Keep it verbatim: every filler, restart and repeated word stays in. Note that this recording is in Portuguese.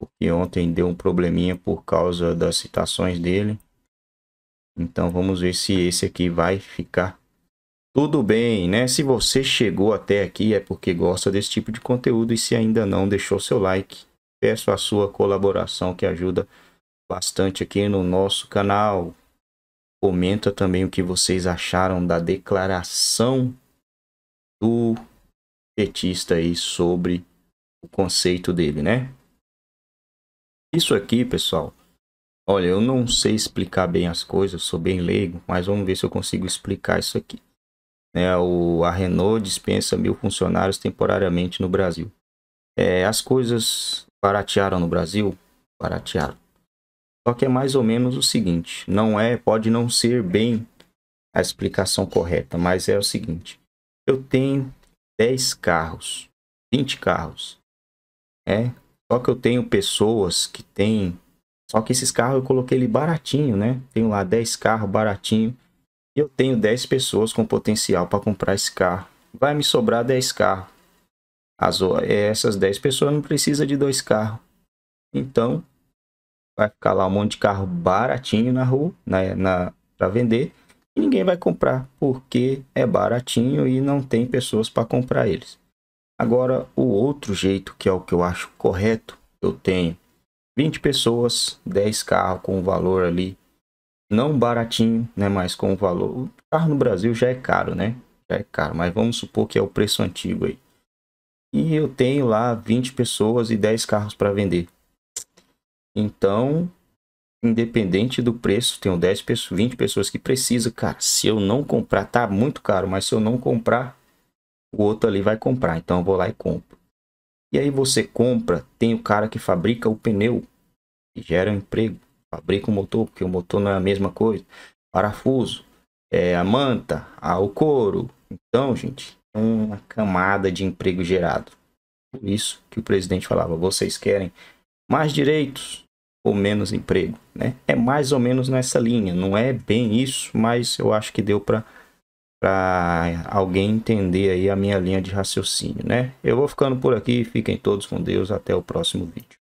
porque ontem deu um probleminha por causa das citações dele. Então vamos ver se esse aqui vai ficar tudo bem, né? Se você chegou até aqui é porque gosta desse tipo de conteúdo, e se ainda não deixou seu like, peço a sua colaboração, que ajuda bastante aqui no nosso canal. Comenta também o que vocês acharam da declaração do petista aí sobre o conceito dele, né? Isso aqui, pessoal, olha, eu não sei explicar bem as coisas, eu sou bem leigo, mas vamos ver se eu consigo explicar isso aqui. É, o, a Renault dispensa mil funcionários temporariamente no Brasil. É, as coisas baratearam no Brasil? Baratearam. Só que é mais ou menos o seguinte, não é, pode não ser bem a explicação correta, mas é o seguinte: eu tenho dez carros, vinte carros, é, só que eu tenho pessoas que têm, só que esses carros eu coloquei ele baratinho, né? Tenho lá dez carros baratinho, e eu tenho dez pessoas com potencial para comprar esse carro, vai me sobrar dez carros. As, essas dez pessoas não precisam de dois carros, então vai ficar lá um monte de carro baratinho na rua, na, na, para vender. E ninguém vai comprar, porque é baratinho e não tem pessoas para comprar eles. Agora, o outro jeito, que é o que eu acho correto, eu tenho vinte pessoas, dez carros com um valor ali, não baratinho, né, mas com um valor... O carro no Brasil já é caro, né? Já é caro, mas vamos supor que é o preço antigo aí. E eu tenho lá vinte pessoas e dez carros para vender. Então, independente do preço, tenho dez pessoas, vinte pessoas que precisam, cara. Se eu não comprar, tá muito caro, mas se eu não comprar, o outro ali vai comprar. Então, eu vou lá e compro. E aí você compra, tem o cara que fabrica o pneu, que gera um emprego, fabrica o motor, porque o motor não é a mesma coisa, parafuso, é a manta, a, o couro. Então, gente, uma camada de emprego gerado. Por isso que o presidente falava, vocês querem mais direitos ou menos emprego, né? É mais ou menos nessa linha, não é bem isso, mas eu acho que deu para para alguém entender aí a minha linha de raciocínio, né? Eu vou ficando por aqui, fiquem todos com Deus, até o próximo vídeo.